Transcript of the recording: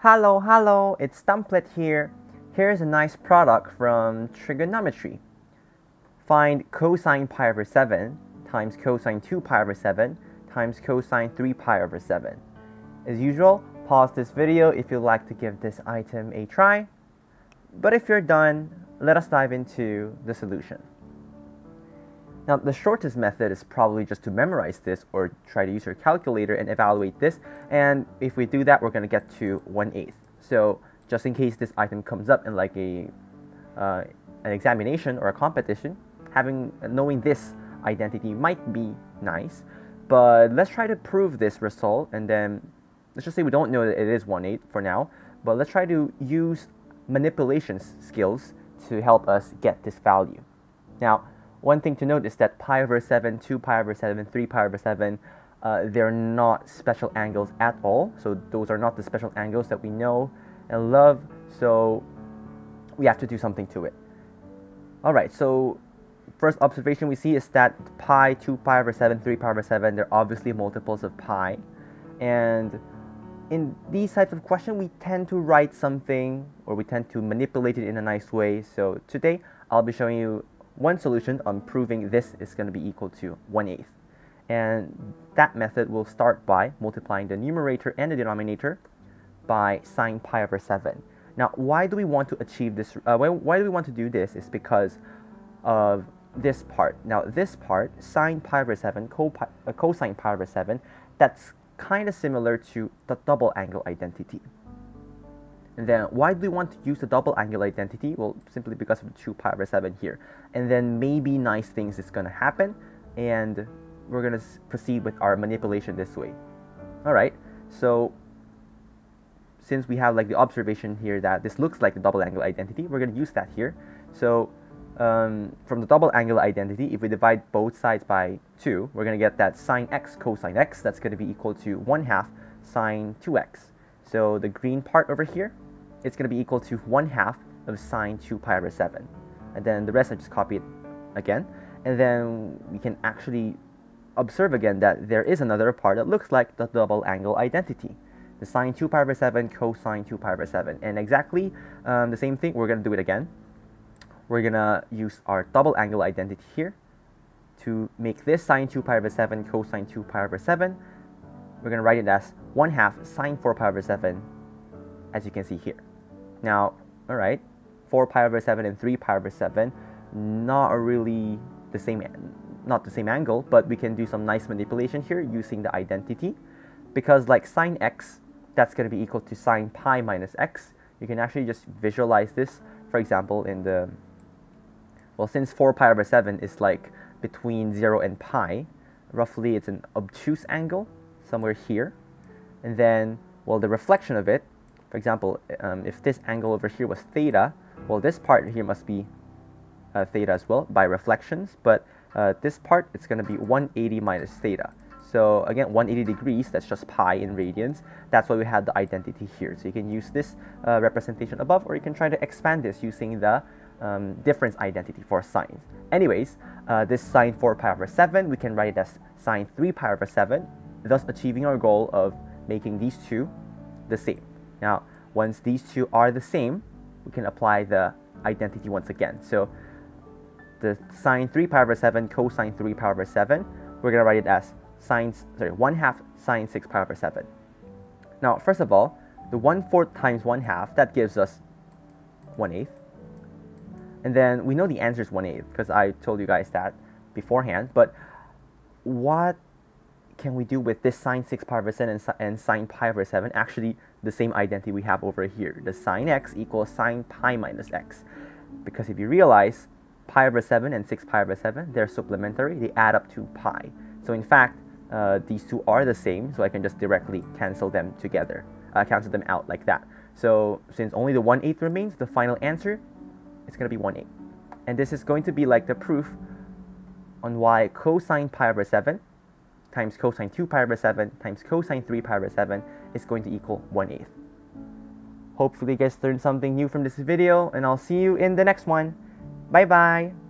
Hello, it's Dumplet here. Here's a nice product from Trigonometry. Find cosine pi over 7 times cosine 2 pi over 7 times cosine 3 pi over 7. As usual, pause this video if you'd like to give this item a try. But if you're done, let us dive into the solution. Now, the shortest method is probably just to memorize this or try to use your calculator and evaluate this. And if we do that, we're going to get to 1/8. So just in case this item comes up in like an examination or a competition, knowing this identity might be nice. But let's try to prove this result. And then let's just say we don't know that it is 1/8 for now. But let's try to use manipulation skills to help us get this value. Now, one thing to note is that pi over 7, 2 pi over 7, 3 pi over 7, they're not special angles at all. So those are not the special angles that we know and love. So we have to do something to it. All right, so first observation we see is that pi, 2 pi over 7, 3 pi over 7, they're obviously multiples of pi. And in these types of questions, we tend to write something or we tend to manipulate it in a nice way. So today, I'll be showing you one solution on proving this is going to be equal to 1/8. And that method will start by multiplying the numerator and the denominator by sine pi over 7. Now, why do we want to achieve this? Why do we want to do this? It's because of this part. Now, this part, sine pi over 7, cosine pi over 7, that's kind of similar to the double angle identity. And then why do we want to use the double angle identity? Well, simply because of the 2 pi over 7 here. And then maybe nice things is going to happen. And we're going to proceed with our manipulation this way. All right. So since we have like the observation here that this looks like the double angle identity, we're going to use that here. So from the double angle identity, if we divide both sides by 2, we're going to get that sine x cosine x. That's going to be equal to 1/2 sine 2x. So the green part over here, it's going to be equal to 1/2 of sine 2 pi over 7. And then the rest, I just copy it again. And then we can actually observe again that there is another part that looks like the double angle identity. The sine 2 pi over 7, cosine 2 pi over 7. And exactly the same thing, we're going to do it again. We're going to use our double angle identity here to make this sine 2 pi over 7, cosine 2 pi over 7. We're going to write it as 1/2 sine 4 pi over 7, as you can see here. Now, all right, 4 pi over 7 and 3 pi over 7, not really the same, not the same angle, but we can do some nice manipulation here using the identity. Because like sine x, that's going to be equal to sine pi minus x. You can actually just visualize this, for example, in the, well, since 4 pi over 7 is like between 0 and pi, roughly it's an obtuse angle, somewhere here. And then, well, the reflection of it, for example, if this angle over here was theta, well, this part here must be theta as well by reflections, but this part, it's going to be 180 minus theta. So again, 180 degrees, that's just pi in radians. That's why we had the identity here. So you can use this representation above, or you can try to expand this using the difference identity for sines. Anyways, this sine 4 pi over 7, we can write it as sine 3 pi over 7, thus achieving our goal of making these two the same. Now, once these two are the same, we can apply the identity once again. So the sine 3 pi over 7 cosine 3 pi over 7, we're going to write it as 1/2 sine 6 pi over 7. Now, first of all, the 1/4 times 1/2, that gives us 1/8. And then we know the answer is 1/8 because I told you guys that beforehand, but what can we do with this sine 6 pi over 7 and sine pi over 7? Actually, the same identity we have over here. The sine x equals sine pi minus x. Because if you realize, pi over 7 and 6 pi over 7, they're supplementary. They add up to pi. So in fact, these two are the same, so I can just directly cancel them together. Cancel them out like that. So since only the 1/8 remains, the final answer is going to be 1/8. And this is going to be like the proof on why cosine pi over 7 times cosine 2 pi over 7 times cosine 3 pi over 7 is going to equal 1/8. Hopefully you guys learned something new from this video, and I'll see you in the next one. Bye bye!